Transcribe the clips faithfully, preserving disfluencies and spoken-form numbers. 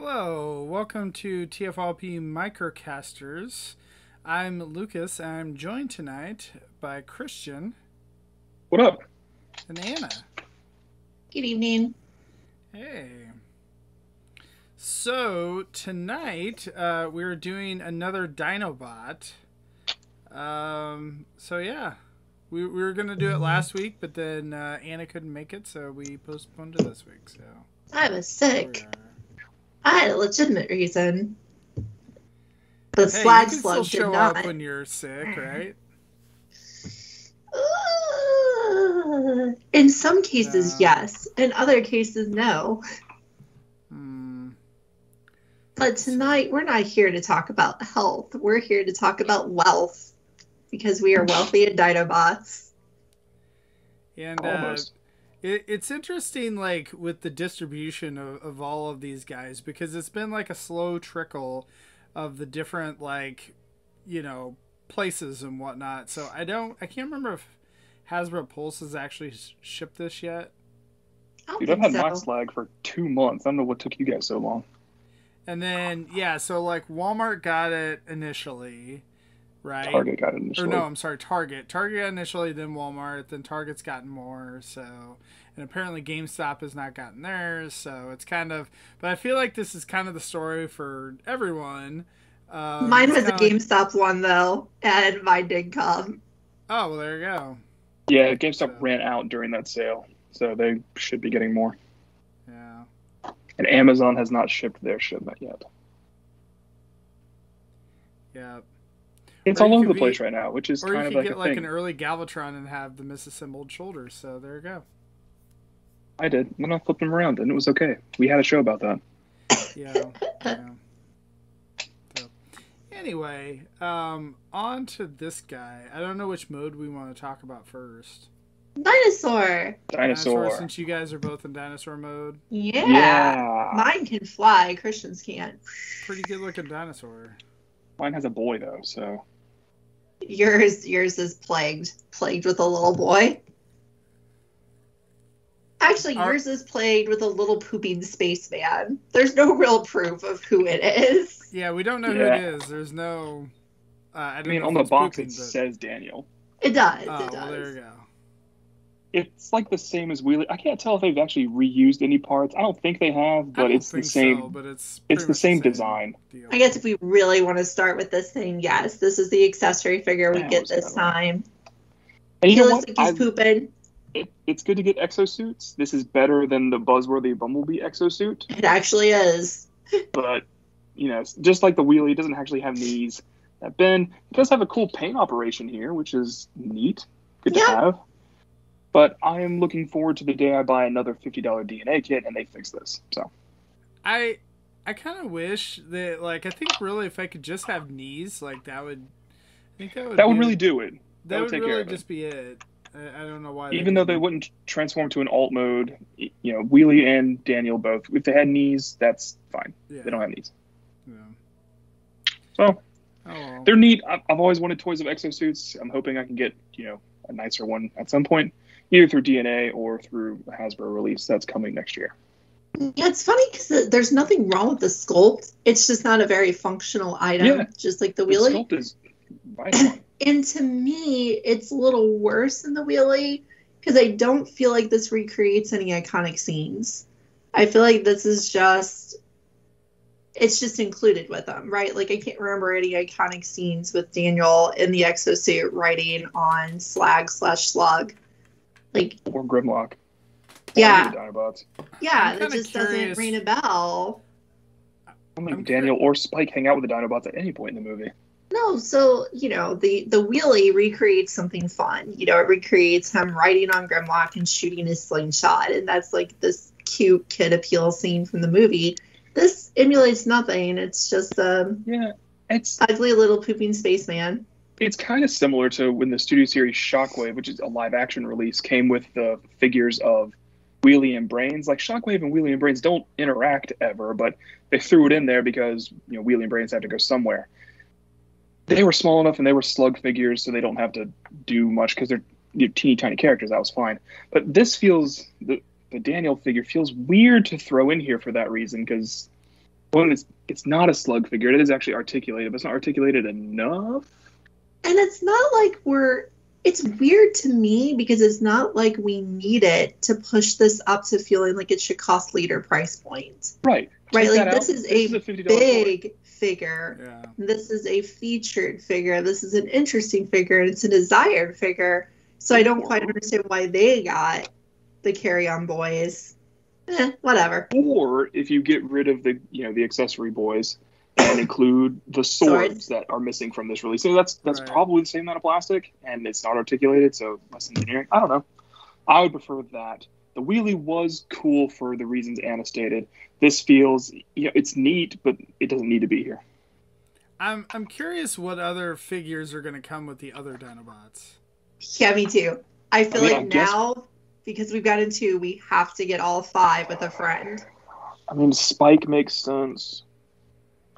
Hello, welcome to T F L P Microcasters. I'm Lucas, and I'm joined tonight by Christian. What up? And Anna. Good evening. Hey. So, tonight, uh, we're doing another Dinobot. Um, so, yeah. We, we were going to do it last week, but then uh, Anna couldn't make it, so we postponed it this week. So I was sick. I had a legitimate reason. The hey, Slag Slug did show not. Up when you're sick, right? Uh, in some cases, uh, yes. In other cases, no. Hmm. But tonight, we're not here to talk about health. We're here to talk about wealth. Because we are wealthy and Dinobots. And uh, it, it's interesting, like, with the distribution of, of all of these guys, because it's been, like, a slow trickle of the different, like, you know, places and whatnot. So I don't, I can't remember if Hasbro Pulse has actually shipped this yet. Dude, I've had so. my Slag for two months. I don't know what took you guys so long. And then, yeah, so, like, Walmart got it initially. Right. Target got initially. Or no, I'm sorry, Target. Target got initially, then Walmart, then Target's gotten more, so and apparently GameStop has not gotten theirs, so it's kind of but I feel like this is kind of the story for everyone. Um, mine was a GameStop like, one though, and mine did come. Oh well, there you go. Yeah, GameStop so. ran out during that sale, so they should be getting more. Yeah. And Amazon has not shipped their shipment yet. Yeah. It's or all over the be, place right now, which is kind of like a thing. Or you could get like an early Galvatron and have the misassembled shoulders, so there you go. I did. Then I flipped them around, and it was okay. We had a show about that. Yeah. yeah. So, anyway, um, on to this guy. I don't know which mode we want to talk about first. Dinosaur. Dinosaur. Dinosaur, since you guys are both in dinosaur mode. Yeah. yeah. Mine can fly. Christian's can't. Pretty good looking dinosaur. Mine has a boy, though, so... Yours yours is plagued. Plagued with a little boy. Actually, Our, yours is plagued with a little pooping spaceman. There's no real proof of who it is. Yeah, we don't know yeah. who it is. There's no... Uh, I, I mean, on the box pooping, it but... says Daniel. It does, oh, it does. Well, there you go. It's like the same as Wheelie. I can't tell if they've actually reused any parts. I don't think they have, but it's the same. So, but it's it's the same, same design. Deal. I guess if we really want to start with this thing, yes, this is the accessory figure we yeah, get this time. And he looks like he's I've, pooping. It, it's good to get exosuits. This is better than the Buzzworthy Bumblebee exosuit. It actually is. But you know, just like the Wheelie, it doesn't actually have knees that bend. It does have a cool paint operation here, which is neat. Good yeah. to have. But I am looking forward to the day I buy another fifty dollar D N A kit and they fix this. So, I I kind of wish that, like, I think really if I could just have knees, like, that would... I think that would, that would really it. do it. That, that would, would really just it. be it. I, I don't know why. Even they though they wouldn't transform to an alt mode, you know, Wheelie and Daniel both. If they had knees, that's fine. Yeah. They don't have knees. Yeah. So, oh. they're neat. I've always wanted toys of exosuits. I'm hoping I can get, you know, a nicer one at some point. Either through D N A or through a Hasbro release that's coming next year. Yeah, it's funny because there's nothing wrong with the sculpt. It's just not a very functional item, yeah. just like the Wheelie. The sculpt is vital. And to me, it's a little worse than the Wheelie because I don't feel like this recreates any iconic scenes. I feel like this is just, it's just included with them, right? Like I can't remember any iconic scenes with Daniel in the exosuit riding on Slag slash Slug. Like, or Grimlock. Yeah. Dinobots. Yeah, it just curious. doesn't ring a bell. I don't think I'm Daniel curious. or Spike hang out with the Dinobots at any point in the movie. No, so, you know, the, the Wheelie recreates something fun. You know, it recreates him riding on Grimlock and shooting his slingshot, and that's like this cute kid appeal scene from the movie. This emulates nothing. It's just a yeah, it's ugly little pooping spaceman. It's kind of similar to when the Studio Series Shockwave, which is a live-action release, came with the figures of Wheelie and Brains. Like, Shockwave and Wheelie and Brains don't interact ever, but they threw it in there because, you know, Wheelie and Brains have to go somewhere. They were small enough, and they were Slug figures, so they don't have to do much because they're, they're teeny tiny characters. That was fine. But this feels, the, the Daniel figure feels weird to throw in here for that reason because One, it's it's not a Slug figure. It is actually articulated, but it's not articulated enough. And it's not like we're... It's weird to me because it's not like we need it to push this up to feeling like it should cost leader price point. Right. Right, like this is, this is a big board. figure. Yeah. This is a featured figure. This is an interesting figure, and it's a desired figure. So I don't quite understand why they got the carry-on boys. Eh, whatever. Or if you get rid of the you know the accessory boys and include the swords, swords that are missing from this release. So that's that's right. probably the same amount of plastic, and it's not articulated, so less engineering. I don't know. I would prefer that. The Wheelie was cool for the reasons Anna stated. This feels, you know, it's neat, but it doesn't need to be here. I'm I'm curious what other figures are going to come with the other Dinobots. Yeah, me too. I feel I mean, like I guess... now, because we've gotten two, we have to get all five with a friend. I mean, Spike makes sense.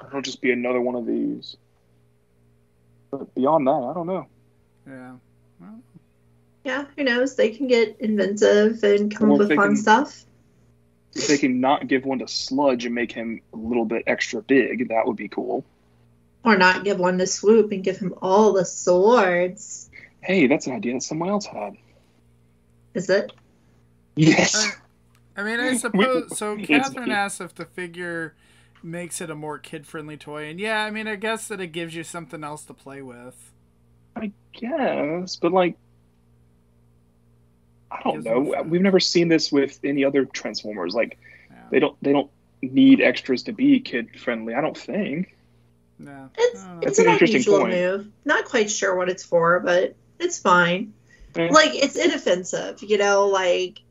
It'll just be another one of these. But beyond that, I don't know. Yeah. Well. Yeah, who knows? They can get inventive and come up with fun stuff. If they can not give one to Sludge and make him a little bit extra big, that would be cool. Or not give one to Swoop and give him all the swords. Hey, that's an idea that someone else had. Is it? Yes. Uh, I mean, I suppose... So Catherine asked if the figure makes it a more kid-friendly toy. And yeah, I mean, I guess that it gives you something else to play with. I guess, but like... I don't know. We've never seen this with any other Transformers. Like, yeah. they don't they don't need extras to be kid friendly. I don't think. No, it's, no. it's an, an interesting point. Move. Not quite sure what it's for, but it's fine. Yeah. Like, it's inoffensive, you know. Like,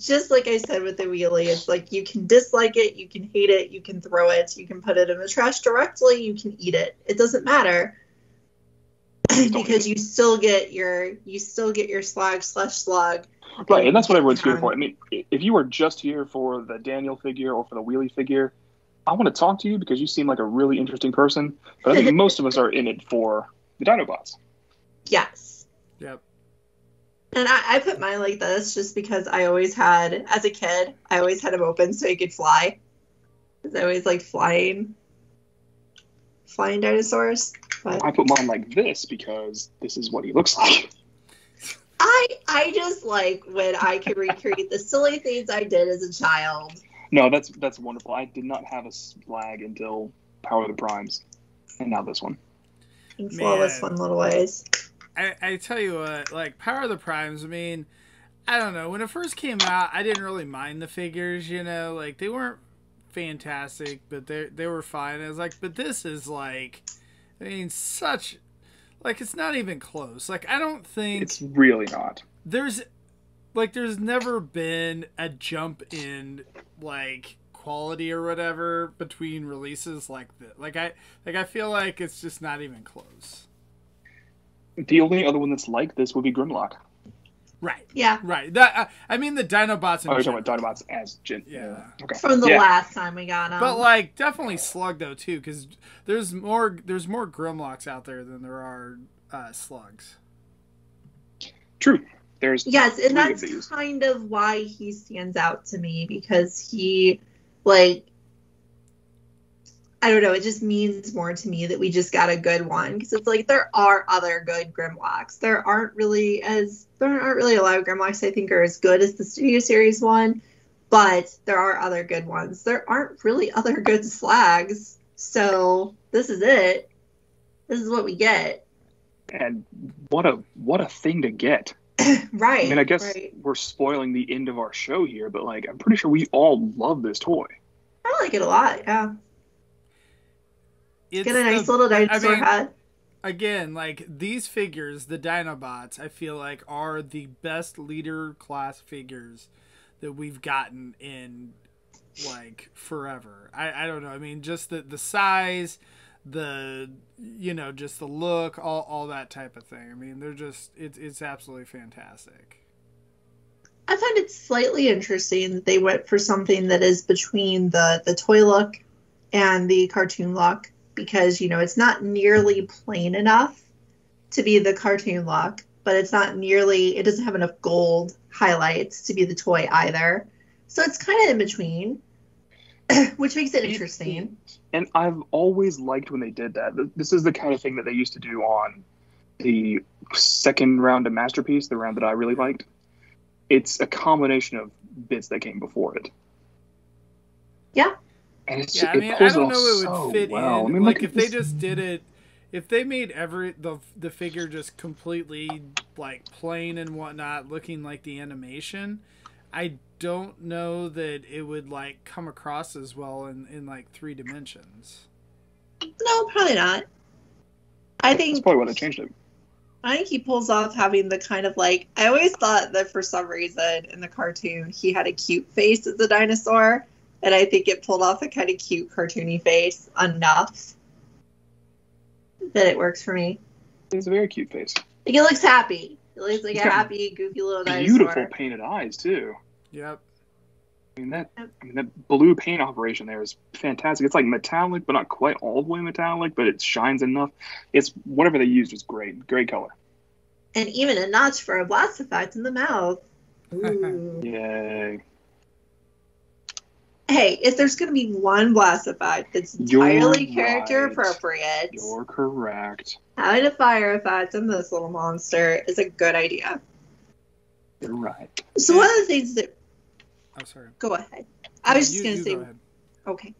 just like I said with the Wheelie, it's like you can dislike it, you can hate it, you can throw it, you can put it in the trash directly, you can eat it. It doesn't matter. Because you still get your you still get your slag slash slug. Right, and that's what everyone's here for. I mean, if you are just here for the Daniel figure or for the Wheelie figure, I want to talk to you because you seem like a really interesting person. But I think most of us are in it for the Dinobots. Yes. Yep. And I, I put mine like this just because I always had, as a kid, I always had them open so he could fly. Because I always like flying, flying dinosaurs. But I put mine like this because this is what he looks like. I I just like when I can recreate the silly things I did as a child. No, that's that's wonderful. I did not have a Slag until Power of the Primes, and now this one. And flawless fun little ways. I, I tell you what, like Power of the Primes, I mean, I don't know. When it first came out, I didn't really mind the figures, you know. Like, they weren't fantastic, but they, they were fine. I was like, but this is like... I mean, such, like, it's not even close. Like, I don't think... It's really not. There's, like, there's never been a jump in, like, quality or whatever between releases like this. Like, I, like, I feel like it's just not even close. The only other one that's like this would be Grimlock. Right. Yeah. Right. That, I, I mean, the Dinobots... In oh, you're talking about Dinobots as... Gen yeah. Okay. From the yeah. last time we got them. But, like, definitely Slug, though, too, because there's more there's more Grimlocks out there than there are uh, Slugs. True. There's... Yes, and that's of kind of why he stands out to me, because he, like... I don't know, it just means more to me that we just got a good one. Because it's like, there are other good Grimlocks. There aren't really as there aren't really a lot of Grimlocks I think are as good as the Studio Series one, but there are other good ones. There aren't really other good Slags, so this is it. This is what we get. And what a what a thing to get. Right. I mean, I guess right. we're spoiling the end of our show here, but like, I'm pretty sure we all love this toy. I like it a lot, yeah. It's Get a nice the, little dinosaur I mean, hat. Again, like, these figures, the Dinobots, I feel like are the best leader class figures that we've gotten in, like, forever. I, I don't know. I mean, just the, the size, the, you know, just the look, all, all that type of thing. I mean, they're just, it's, it's absolutely fantastic. I find it slightly interesting that they went for something that is between the, the toy look and the cartoon look. Because, you know, it's not nearly plain enough to be the cartoon look, but it's not nearly, it doesn't have enough gold highlights to be the toy either. So it's kind of in between. Which makes it interesting. And I've always liked when they did that. This is the kind of thing that they used to do on the second round of Masterpiece, the round that I really liked. It's a combination of bits that came before it. Yeah. And it's, yeah, I mean, it pulls I don't it know it would so fit well. in. I mean, like, if this... they just did it, if they made every the the figure just completely like plain and whatnot, looking like the animation, I don't know that it would like come across as well in in like three dimensions. No, probably not. I think that's probably what I changed it. I think he pulls off having the kind of like, I always thought that for some reason in the cartoon he had a cute face as a dinosaur. And I think it pulled off a kind of cute cartoony face enough that it works for me. It's a very cute face. Like, it looks happy. It looks like it's a happy, goofy little dinosaur. Beautiful painted eyes, too. Yep. I mean, that, yep. I mean, that blue paint operation there is fantastic. It's like metallic, but not quite all the way metallic, but it shines enough. It's whatever they used was great. Great color. And even a notch for a blast effect in the mouth. Ooh. Yay. Hey, if there's going to be one blast effect that's entirely You're character right. appropriate, You're correct. having a fire effect on this little monster is a good idea. You're right. So one of the things that... I'm sorry. Go ahead. I was you, just going to say... Go ahead. Okay.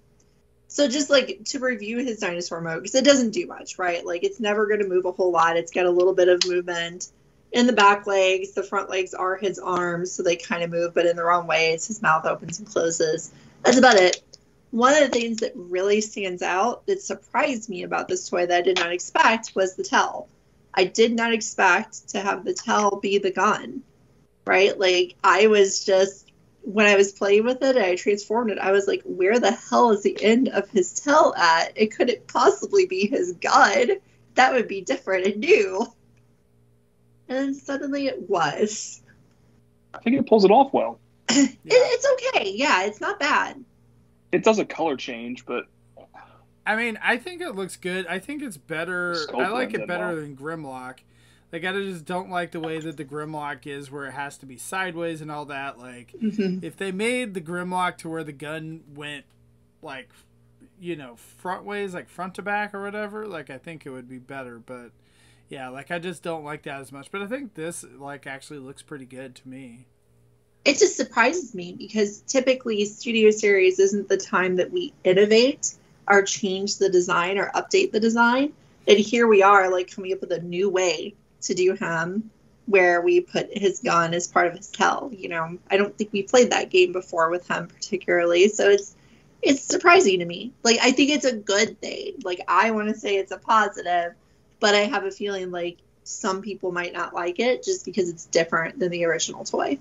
So just like to review his dinosaur mode, because it doesn't do much, right? Like, it's never going to move a whole lot. It's got a little bit of movement in the back legs. The front legs are his arms, so they kind of move, but in the wrong ways. His mouth opens and closes. That's about it. One of the things that really stands out that surprised me about this toy that I did not expect was the tail. I did not expect to have the tail be the gun, right? Like, I was just, when I was playing with it and I transformed it, I was like, where the hell is the end of his tail at? It couldn't possibly be his gun. That would be different and new. And then suddenly it was. I think it pulls it off well. Yeah. It, it's okay. Yeah, it's not bad. It does a color change, but I mean, I think it looks good. I think it's better. So I like it better well. than Grimlock. Like, I just don't like the way that the Grimlock is, where it has to be sideways and all that. Like, mm-hmm. if they made the Grimlock to where the gun went, like, you know, front ways, like front to back or whatever, like, I think it would be better. But yeah, like, I just don't like that as much. But I think this, like, actually looks pretty good to me. It just surprises me, because typically Studio Series isn't the time that we innovate or change the design or update the design. And here we are, like, coming up with a new way to do him, where we put his gun as part of his tail. You know, I don't think we played that game before with him particularly. So it's it's surprising to me. Like, I think it's a good thing. Like, I want to say it's a positive, but I have a feeling like some people might not like it just because it's different than the original toy.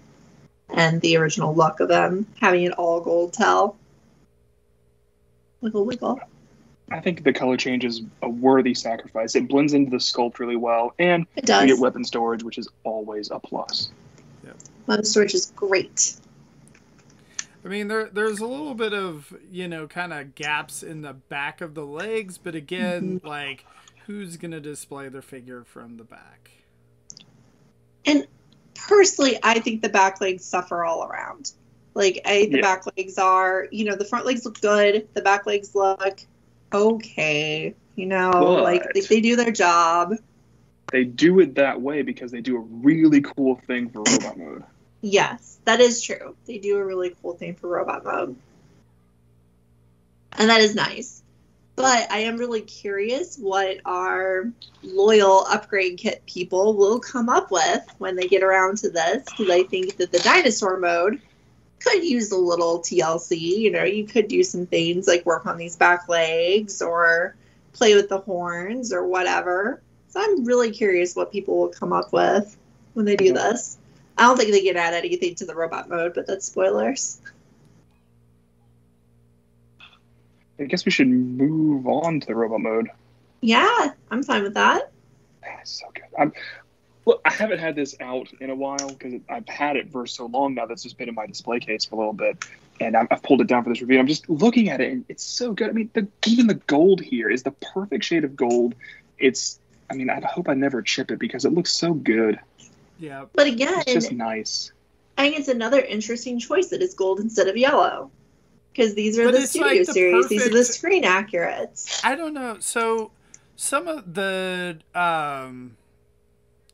And the original look of them having an all gold tail. Wiggle, wiggle. I think the color change is a worthy sacrifice. It blends into the sculpt really well, and it does. You get weapon storage, which is always a plus. Yeah. Weapon storage is great. I mean, there there's a little bit of, you know, kind of gaps in the back of the legs, but again, mm-hmm. like, who's gonna display their figure from the back? And personally, I think the back legs suffer all around. Like, I, the yeah. back legs are, you know, the front legs look good. The back legs look okay. You know, but like, they, they do their job. They do it that way because they do a really cool thing for robot mode. Yes, that is true. They do a really cool thing for robot mode. And that is nice. But I am really curious what our loyal upgrade kit people will come up with when they get around to this, because I think that the dinosaur mode could use a little T L C. You know, you could do some things like work on these back legs or play with the horns or whatever. So I'm really curious what people will come up with when they do this. I don't think they can add anything to the robot mode, but that's spoilers. I guess we should move on to the robot mode. Yeah, I'm fine with that. That's so good. I'm, look, I haven't had this out in a while because I've had it for so long now. That's just been in my display case for a little bit, and I'm, I've pulled it down for this review. I'm just looking at it, and it's so good. I mean, the, even the gold here is the perfect shade of gold. It's, I mean, I hope I never chip it because it looks so good. Yeah. But again, it's just nice. I think it's another interesting choice that is gold instead of yellow. because these are but the Studio like the Series. Perfect... These are the screen accurates. I don't know. So some of the um,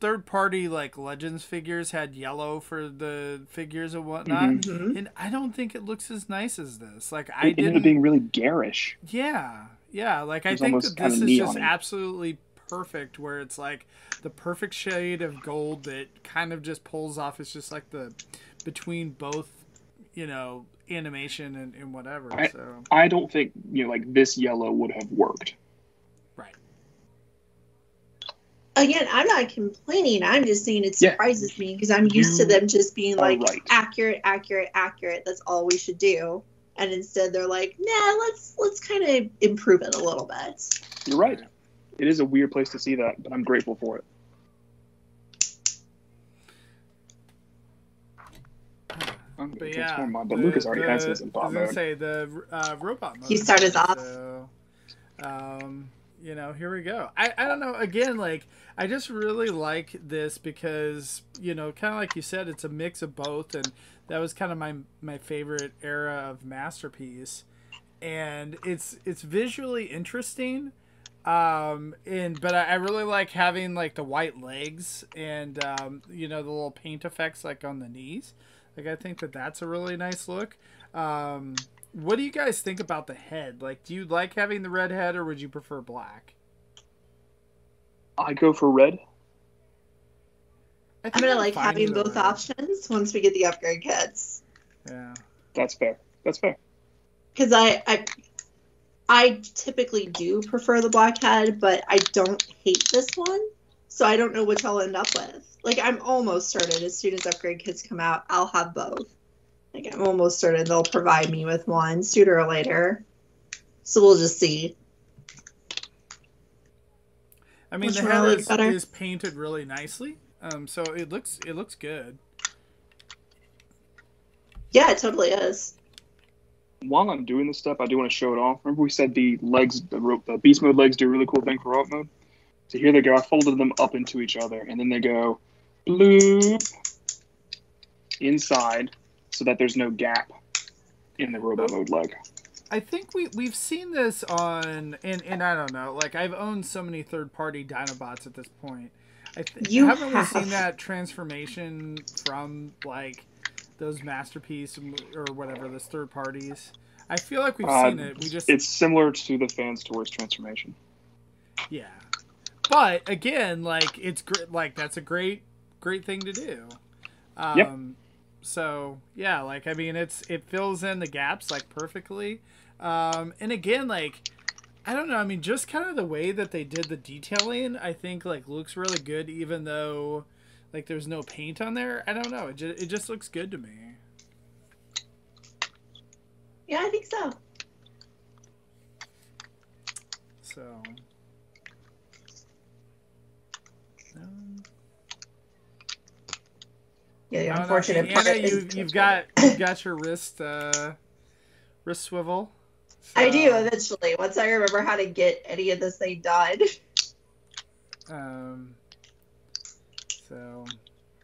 third-party like Legends figures had yellow for the figures and whatnot, mm-hmm. and I don't think it looks as nice as this. Like I it didn't... ended up being really garish. Yeah, yeah. Like I think that this is just absolutely perfect, where it's like the perfect shade of gold that kind of just pulls off. It's just like the between both, you know, animation and, and whatever. I, so I don't think, you know, like this yellow would have worked. Right. Again, I'm not complaining. I'm just saying it surprises yeah. me because I'm used you to them just being like right. accurate, accurate, accurate. That's all we should do. And instead they're like, nah, let's let's kind of improve it a little bit. You're right. It is a weird place to see that, but I'm grateful for it. I'm but yeah, transform mine, but the, Lucas already the, has his in bot mode. I was going to say, the uh, robot mode. He started off. So, um, you know, here we go. I, I don't know. Again, like, I just really like this because, you know, kind of like you said, it's a mix of both. And that was kind of my, my favorite era of Masterpiece. And it's, it's visually interesting. Um, and, but I, I really like having, like, the white legs and, um, you know, the little paint effects, like, on the knees. Like, I think that that's a really nice look. Um, what do you guys think about the head? Like, do you like having the red head, or would you prefer black? I go for red. I I'm going to like having both red. options once we get the upgrade kits. Yeah. That's fair. That's fair. Because I, I, I typically do prefer the black head, but I don't hate this one. So I don't know which I'll end up with. Like, I'm almost certain as soon as upgrade kits come out, I'll have both. Like, I'm almost certain they'll provide me with one sooner or later. So we'll just see. I mean, the head is, is painted really nicely. Um, so it looks it looks good. Yeah, it totally is. While I'm doing this stuff, I do want to show it off. Remember we said the legs, the, the beast mode legs do a really cool thing for robot mode? So here they go. I folded them up into each other, and then they go bloop inside so that there's no gap in the robot mode leg. I think we, we've seen this on, and, and I don't know, like I've owned so many third-party Dinobots at this point. I th you haven't have. really seen that transformation from like those Masterpiece or whatever, those third parties. I feel like we've uh, seen it. We just It's similar to the Fans Towards transformation. Yeah. But again, like it's great. Like that's a great, great thing to do. Um, yep. So yeah, like I mean, it's it fills in the gaps like perfectly. Um, and again, like I don't know. I mean, just kind of the way that they did the detailing, I think like looks really good, even though like there's no paint on there. I don't know. It just, it just looks good to me. Yeah, I think so. So. Yeah, the unfortunate know, part Anna, is... You've, you've, got, you've got your wrist uh, wrist swivel. So. I do, eventually, once I remember how to get any of this thing done. Um, so...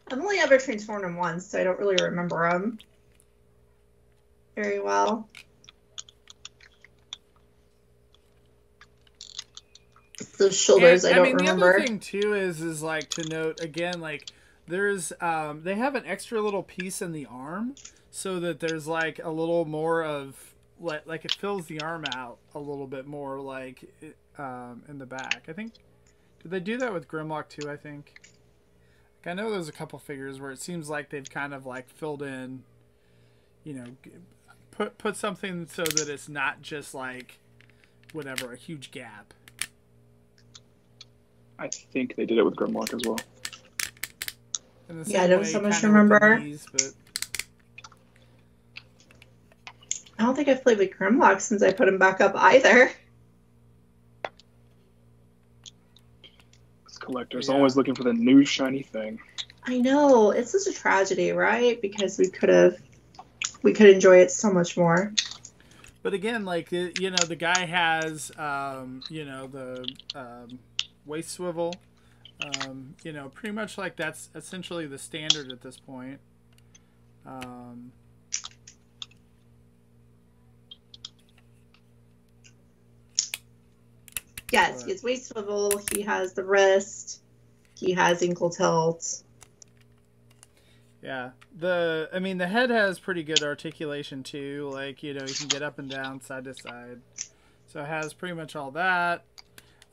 I've only ever transformed him once, so I don't really remember him very well. Those shoulders, and, I don't I mean, remember. The other thing, too, is, is, like, to note, again, like... There's, um, they have an extra little piece in the arm so that there's like a little more of like, like it fills the arm out a little bit more, like, um, in the back. I think, did they do that with Grimlock too? I think, like, I know there's a couple figures where it seems like they've kind of like filled in, you know, put, put something so that it's not just like whatever, a huge gap. I think they did it with Grimlock as well. Yeah, I don't so much remember. These, but... I don't think I've played with Grimlock since I put him back up either. This collector's yeah. always looking for the new shiny thing. I know. It's such a tragedy, right? Because we could have, we could enjoy it so much more. But again, like, you know, the guy has, um, you know, the um, waist swivel. Um, you know, pretty much like that's essentially the standard at this point. Um, Yes, he has waist swivel, he has the wrist, he has ankle tilt. Yeah, the I mean the head has pretty good articulation too. Like, you know, you can get up and down, side to side. So it has pretty much all that.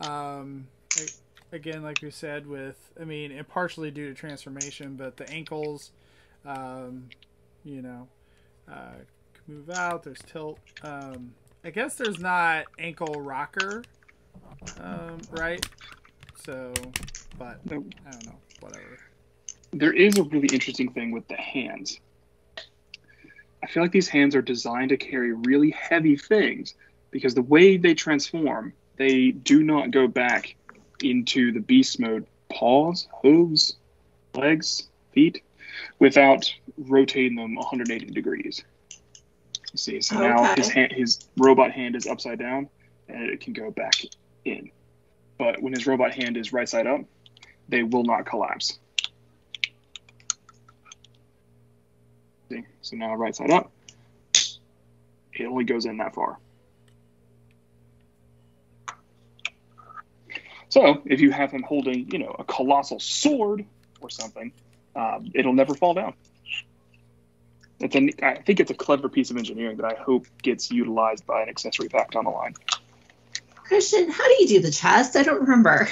Um, it, again, like we said, with I mean, and partially due to transformation, but the ankles, um, you know, uh, can move out. There's tilt. Um, I guess there's not ankle rocker, um, right? So, but I don't know. Whatever. There is a really interesting thing with the hands. I feel like these hands are designed to carry really heavy things because the way they transform, they do not go back into the beast mode. Paws, hooves, legs, feet, without rotating them one hundred eighty degrees. You see, so okay. Now his hand, his robot hand is upside down, and it can go back in. But when his robot hand is right side up, they will not collapse. So now right side up, it only goes in that far. So if you have him holding, you know, a colossal sword or something, um, it'll never fall down. It's a, I think it's a clever piece of engineering that I hope gets utilized by an accessory pack down the line. Christian, how do you do the chest? I don't remember.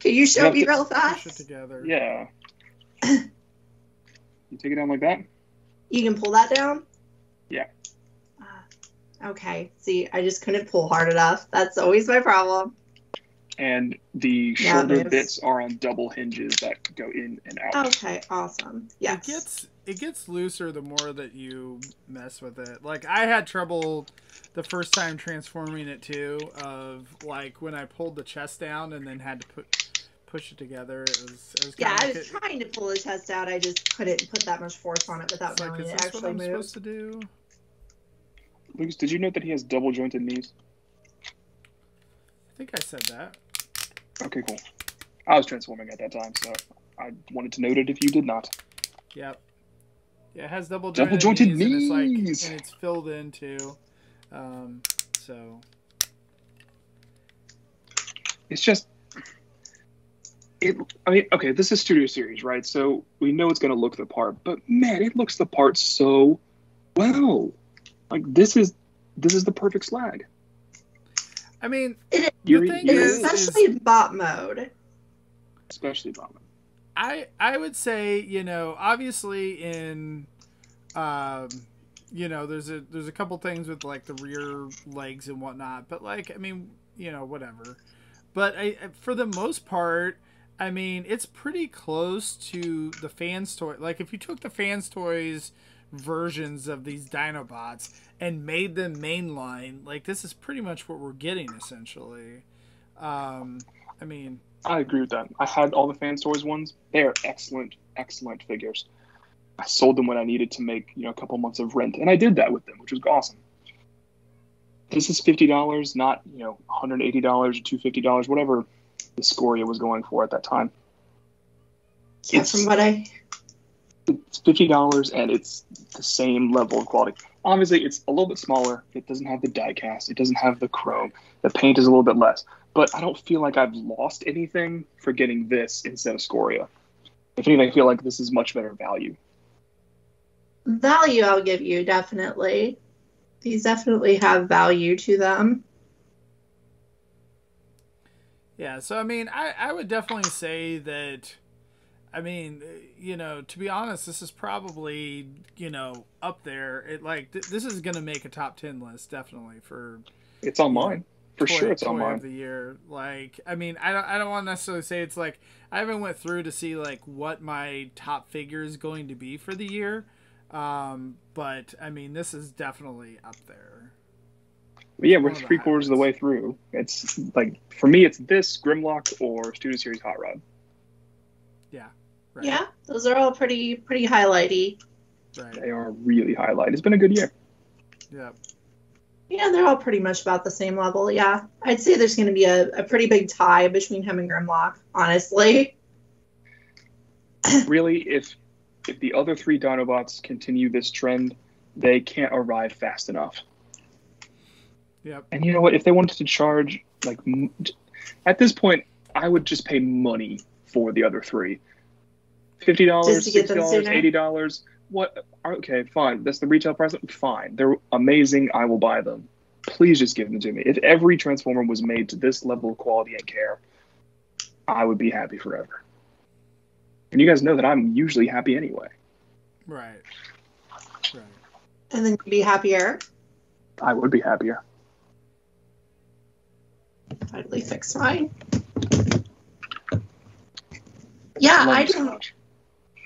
Can you show you me to, real fast? Push it together. Yeah. You take it down like that. You can pull that down? Yeah. Uh, okay. See, I just couldn't pull hard enough. That's always my problem. And the shoulder yeah, bits are on double hinges that go in and out. Okay, awesome. Yes. It gets, it gets looser the more that you mess with it. Like, I had trouble the first time transforming it, too, of, like, when I pulled the chest down and then had to put... push it together. It was, it was yeah, I was it. trying to pull the chest out. I just couldn't put that much force on it without knowing like, it actually what I'm moved. Supposed to do. Lucas, did you note that he has double jointed knees? I think I said that. Okay, cool. I was transforming at that time, so I wanted to note it if you did not. Yep. Yeah, it has double jointed, double jointed knees, knees. And, it's like, and it's filled in too. Um, so it's just. It, I mean, okay, this is Studio Series, right? So we know it's going to look the part, but man, it looks the part so well. Like this is this is the perfect Slag. I mean, it, the thing it is, especially is, bot mode. Especially bot mode. I I would say, you know, obviously in, um, you know, there's a there's a couple things with like the rear legs and whatnot, but like I mean, you know, whatever. But I for the most part. I mean, it's pretty close to the Fans Toy. Like, if you took the Fans Toys versions of these Dinobots and made them mainline, like, this is pretty much what we're getting, essentially. Um, I mean... I agree with that. I had all the Fans Toys ones. They are excellent, excellent figures. I sold them when I needed to make, you know, a couple months of rent, and I did that with them, which was awesome. This is fifty dollars, not, you know, one hundred eighty dollars or two hundred fifty dollars, whatever... the Scoria was going for at that time. Yeah, it's, from what I... it's fifty dollars and it's the same level of quality. Obviously, it's a little bit smaller. It doesn't have the die cast. It doesn't have the chrome. The paint is a little bit less. But I don't feel like I've lost anything for getting this instead of Scoria. If anything, I feel like this is much better value. Value I'll give you, definitely. These definitely have value to them. Yeah, so, I mean, I, I would definitely say that, I mean, you know, to be honest, this is probably, you know, up there. It like, th this is going to make a top ten list, definitely, for... It's on mine. Know, for toy, sure it's on mine. ...of the year. Like, I mean, I don't, I don't want to necessarily say it's like, I haven't went through to see, like, what my top figure is going to be for the year. Um, but, I mean, this is definitely up there. But yeah, we're three quarters of the way through. It's like, for me, it's this, Grimlock, or Studio Series Hot Rod. Yeah. Right. Yeah, those are all pretty pretty highlighty. Right. They are really highlight. It's been a good year. Yeah. Yeah, they're all pretty much about the same level, yeah. I'd say there's going to be a, a pretty big tie between him and Grimlock, honestly. Really, if, if the other three Dinobots continue this trend, they can't arrive fast enough. Yep. And you know what? If they wanted to charge, like, at this point, I would just pay money for the other three. fifty dollars, sixty dollars, eighty dollars. What? Okay, fine. That's the retail price. Fine. They're amazing. I will buy them. Please just give them to me. If every Transformer was made to this level of quality and care, I would be happy forever. And you guys know that I'm usually happy anyway. Right. Right. And then you'd be happier? I would be happier. Finally fixed mine. Yeah, I don't.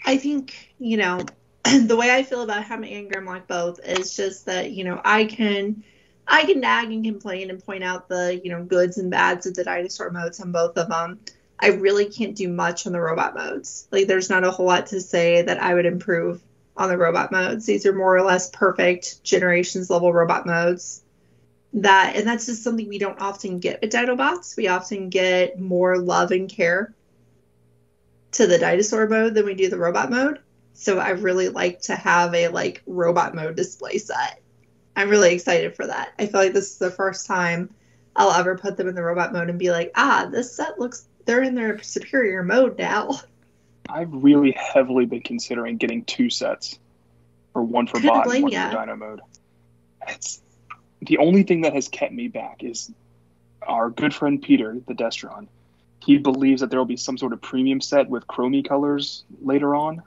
I think, you know, the way I feel about him and Grimlock both is just that, you know, I can I can nag and complain and point out the, you know, goods and bads of the dinosaur modes on both of them. I really can't do much on the robot modes. Like, there's not a whole lot to say that I would improve on the robot modes. These are more or less perfect generations level robot modes. That and that's just something we don't often get with Dinobots. We often get more love and care to the dinosaur mode than we do the robot mode. So I really like to have a like robot mode display set. I'm really excited for that. I feel like this is the first time I'll ever put them in the robot mode and be like, ah, this set looks, they're in their superior mode now. I've really heavily been considering getting two sets, or one for bot and one ya. for dino mode. It's, the only thing that has kept me back is our good friend Peter, the Destron. He believes that there will be some sort of premium set with chromie colors later on.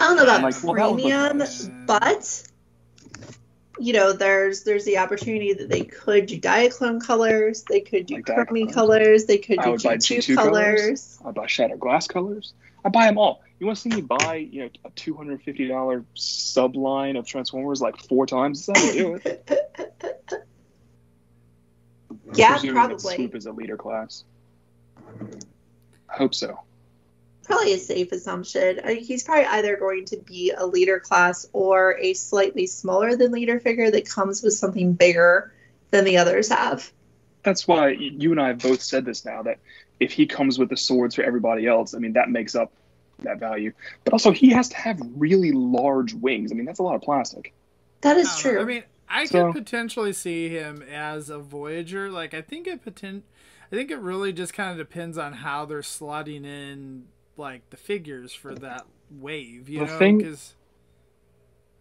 I don't know about like, premium, well, but, you know, there's there's the opportunity that they could do Diaclone colors, they could do like chromie colors, they could do G two colors. I'd buy Shattered Glass colors. I'd buy them all. You want to see me buy, you know, a two hundred fifty dollar sub-line of Transformers like four times? That's how you do it. Yeah, probably. Swoop is a leader class. I hope so. Probably a safe assumption. I mean, he's probably either going to be a leader class or a slightly smaller than leader figure that comes with something bigger than the others have. That's why you and I have both said this now, that if he comes with the swords for everybody else, I mean, that makes up that value. But also, he has to have really large wings. I mean, that's a lot of plastic. That is true. I mean, I so, could potentially see him as a Voyager. Like, I think it poten- I think it really just kind of depends on how they're slotting in like the figures for that wave, you the know, thing, I, don't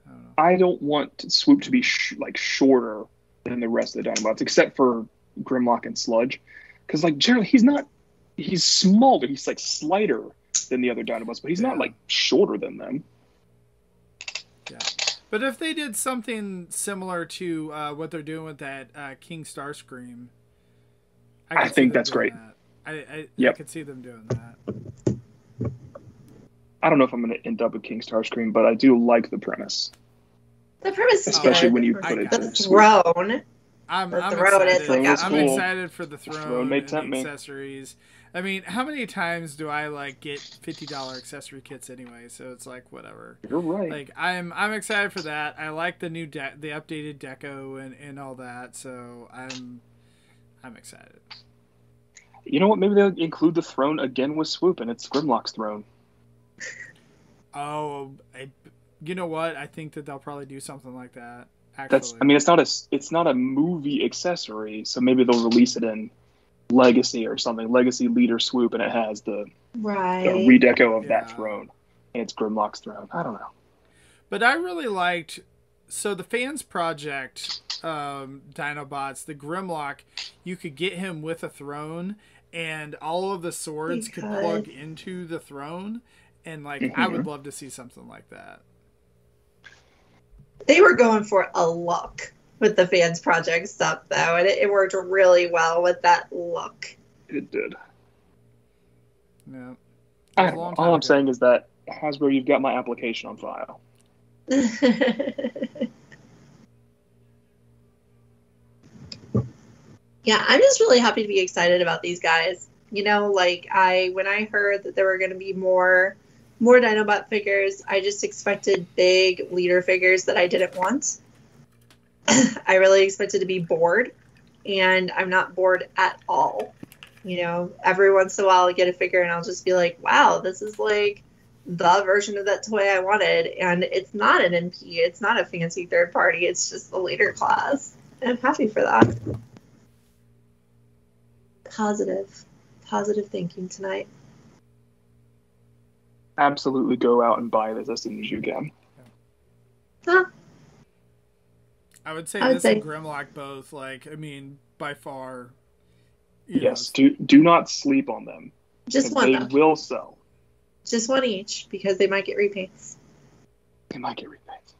know. I don't want Swoop to be sh like shorter than the rest of the Dinobots, except for Grimlock and Sludge, because like generally he's not, he's smaller, he's like slighter than the other Dinobots, but he's yeah. not like shorter than them. Yeah, but if they did something similar to uh, what they're doing with that uh, King Starscream, I, I think that's great. That. I I, yep. I could see them doing that. I don't know if I'm going to end up with King Starscream, but I do like the premise. The premise, especially oh, when you put it the throne. I'm, the I'm throne excited. Is like, I'm cool. excited for the throne, the throne and the accessories. Me. I mean, how many times do I like get fifty dollar accessory kits anyway? So it's like whatever. You're right. Like I'm, I'm excited for that. I like the new, de the updated deco and and all that. So I'm, I'm excited. You know what? Maybe they'll include the throne again with Swoop, and it's Grimlock's throne. Oh, I, you know what? I think that they'll probably do something like that. Actually. That's. I mean, it's not a. It's not a movie accessory, so maybe they'll release it in Legacy or something. Legacy Leader Swoop, and it has the right the redeco of yeah. that throne, and it's Grimlock's throne. I don't know. But I really liked. So the Fans Project um, Dinobots, the Grimlock, you could get him with a throne, and all of the swords could plug into the throne. And, like, mm-hmm. I would love to see something like that. They were going for a look with the Fans Project stuff, though. And it, it worked really well with that look. It did. Yeah. I, all ago. I'm saying is that, Hasbro, you've got my application on file. Yeah, I'm just really happy to be excited about these guys. You know, like, I when I heard that there were going to be more... more Dinobot figures, I just expected big leader figures that I didn't want. I really expected to be bored, and I'm not bored at all. You know, every once in a while I get a figure and I'll just be like, wow, this is like the version of that toy I wanted, and it's not an N P, it's not a fancy third party, it's just the leader class. And I'm happy for that. positive, positive thinking tonight. Absolutely go out and buy this as soon as you can. Huh. I would say I would this say. and Grimlock both, like, I mean, by far. Yes, know. do do not sleep on them. Just one. They though. will sell. Just one each, because they might get repaints. They might get repaints.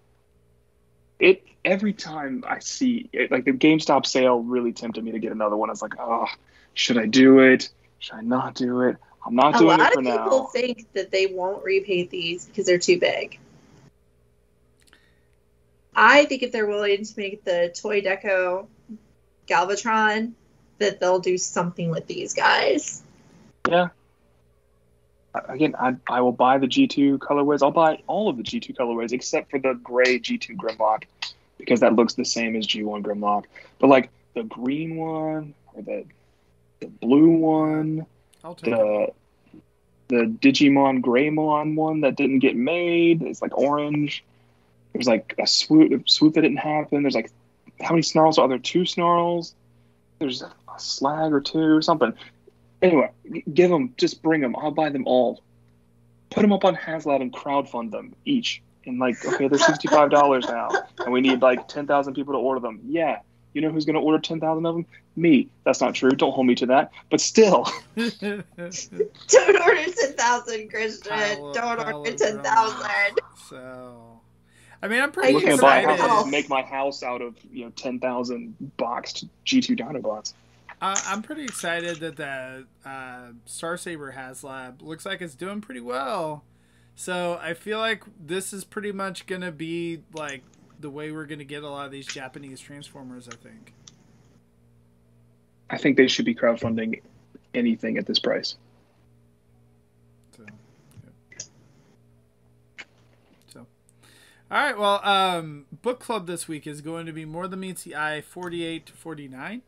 It every time I see it, like the GameStop sale really tempted me to get another one. I was like, oh, should I do it? Should I not do it? I'm not doing it for now. A lot of people think that they won't repaint these because they're too big. I think if they're willing to make the Toy Deco Galvatron, that they'll do something with these guys. Yeah. Again, I I will buy the G two colorways. I'll buy all of the G two colorways except for the gray G two Grimlock, because that looks the same as G one Grimlock. But like the green one, or the the blue one, I'll take the it. the Digimon Greymon one that didn't get made. It's like orange. There's like a swoop a swoop that didn't happen. There's like how many snarls are there? Two snarls. There's a slag or two or something. Anyway, give them. Just bring them. I'll buy them all. Put them up on HasLab and crowdfund them each. And like, okay, they're sixty-five dollars now, and we need like ten thousand people to order them. Yeah, you know who's going to order ten thousand of them? Me. That's not true. Don't hold me to that. But still, don't order ten thousand, Christian. Pile don't pile order ten thousand. So, I mean, I'm pretty looking excited. Looking to buy a house and make my house out of you know ten thousand boxed G two Dinobots. Uh, I'm pretty excited that the uh, Star Saber HasLab looks like it's doing pretty well. So I feel like this is pretty much going to be like the way we're going to get a lot of these Japanese Transformers, I think. I think they should be crowdfunding anything at this price. So, yeah. so. All right. Well, um, book club this week is going to be More Than Meets the Eye forty-eight to forty-nine.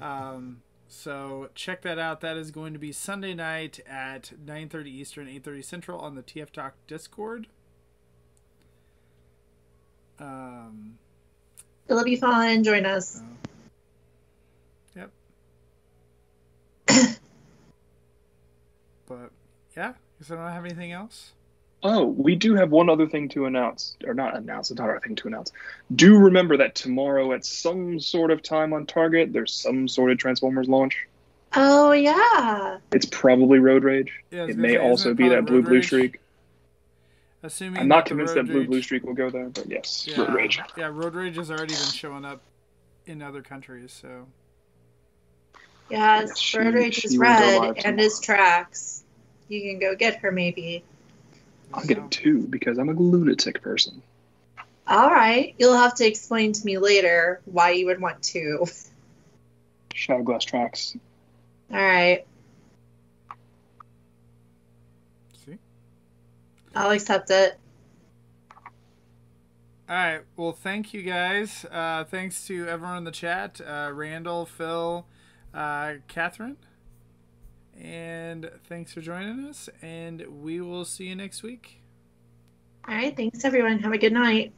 Um, so check that out. That is going to be Sunday night at nine thirty Eastern, eight thirty Central on the T F Talk Discord. Um, It'll be fun. Join us. Uh, yep. But yeah, does anyone have anything else? Oh, we do have one other thing to announce. Or not announce, it's not our thing to announce. Do remember that tomorrow at some sort of time on Target, there's some sort of Transformers launch. Oh, yeah. It's probably Road Rage. Yeah, it may say, also be that Blue Rage? Blue Streak. Assuming I'm not convinced that Blue Rage... Blue Streak will go there, but yes, yeah. Road Rage. Yeah, Road Rage has already been showing up in other countries, so... Yes, yes she, Road Rage is red and is Tracks. You can go get her, maybe. I'll get a two because I'm a lunatic person. All right. You'll have to explain to me later why you would want two. Shattered Glass Tracks. All right. See? I'll accept it. All right. Well, thank you guys. Uh, thanks to everyone in the chat. Uh, Randall, Phil, uh, Catherine. And thanks for joining us, and we will see you next week. All right, thanks everyone. Have a good night.